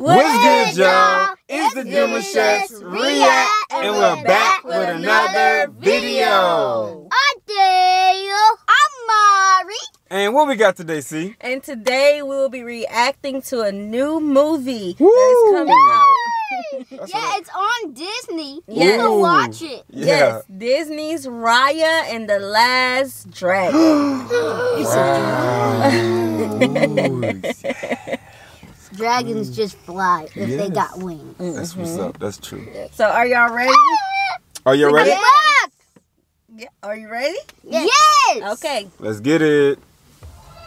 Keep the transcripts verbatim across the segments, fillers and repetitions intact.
What's good, y'all? It's the Dumas Chefs, Raya, and we're back with another video. Adele, I'm Mari. And what we got today, C? And today we will be reacting to a new movie Woo! that is coming out. That's yeah, it. It's on Disney. Yes. You can watch it. Yeah. Yes, Disney's Raya and the Last Dragon. Wow. Dragons just fly if yes. they got wings. That's mm-hmm. what's up. That's true. So are y'all ready? Are y'all ready? Yeah. Are you ready? Yes. yes. Okay. Let's get it.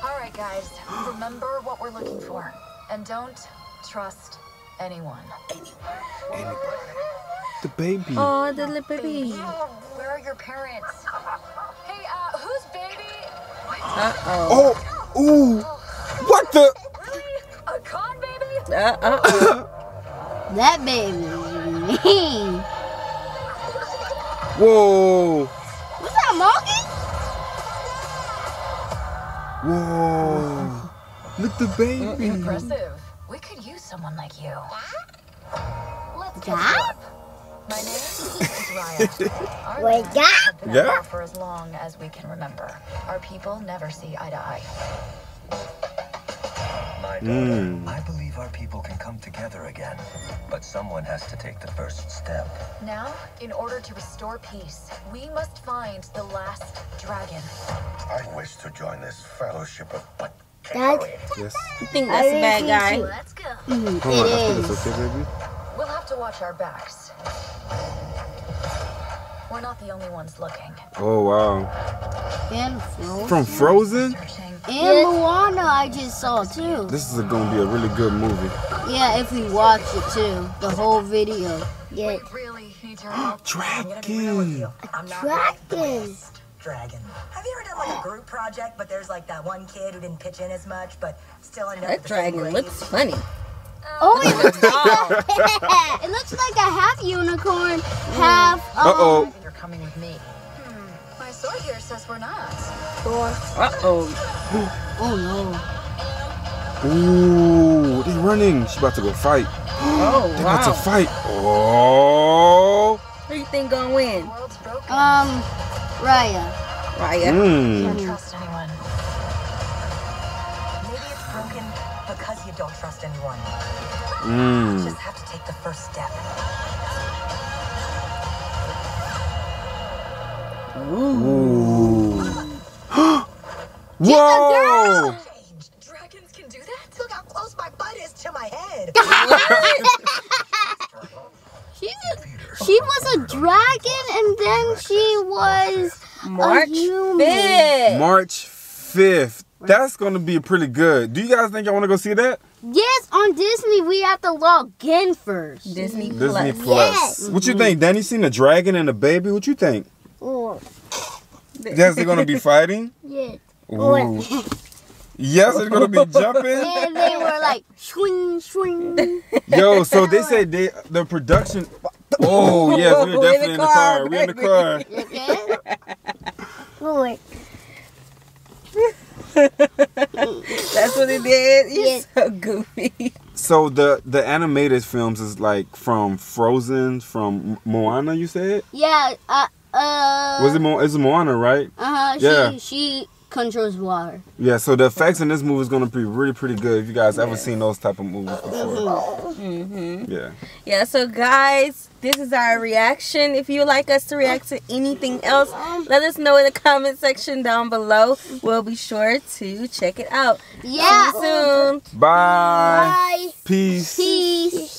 All right, guys. Remember what we're looking for, and don't trust anyone. Anyone. Anyone. The baby. Oh, the little baby. baby. Where are your parents? Hey, uh, who's baby? Uh oh. Oh. Ooh. What the? A con baby? Uh uh. -oh. That baby. Whoa. What's that, monkey? Whoa. Look, the baby. Impressive. We could use someone like you. Yeah? Let's yeah? up. My name is Raya. Our Wait, yeah? have been yeah? for as long as we can remember. Our people never see eye to eye. My daughter, mm. I believe our people can come together again, but someone has to take the first step. Now, in order to restore peace, we must find the last dragon. I wish to join this fellowship of but yes. I think that's a bad guy. Let's go. Mm, it on, is. Okay, baby. We'll have to watch our backs. We're not the only ones looking. Oh, wow. And Frozen. From Frozen? And Moana, I just saw too. This is going to be a really good movie. Yeah, if we watch it too, the whole video. Yeah. Really dragon. I'm not dragon. Dragon. Have you ever done like a group project, but there's like that one kid who didn't pitch in as much, but still ended up with the same grade? That dragon looks funny. Oh, it looks like it looks like a half unicorn, half. Um, uh oh. You're coming with me. Sword here says we're not. Uh oh. Oh no. Ooh, they're running. She's about to go fight. Oh, they're wow. about to fight. Oh. Who do you think gonna win? Um, Raya. Raya. Mm. You don't trust anyone. Maybe it's broken because you don't trust anyone. Mm. You just have to take the first step. Ooh. Whoa! Girl. Dragons can do that? Look how close my butt is to my head. She's a, she was a dragon and then she was March a human. fifth. March fifth. That's going to be pretty good. Do you guys think I want to go see that? Yes, on Disney, we have to log in first. Disney Plus. Disney Plus. Yes. What you think, Danny? Seen a dragon and a baby? What you think? Or. Yes, they're gonna be fighting. Yes. Or. Yes, they're gonna be jumping. And they were like swing, swing. Yo, so they say they the production. Oh yes, we're definitely in the car. We're in the car. Okay. That's what it is. You're yes. so goofy. So the the animated films is like from Frozen, from Moana. You said. Yeah. Uh, Uh, Was it Mo it's Moana, right? Uh huh. Yeah. She, she controls water. Yeah. So the effects in this movie is gonna be really pretty good. If you guys yeah. ever seen those type of movies before. Mm-hmm. Yeah. Yeah. So guys, this is our reaction. If you like us to react to anything else, let us know in the comment section down below. We'll be sure to check it out. Yeah. See you soon. Bye. Bye. Peace. Peace.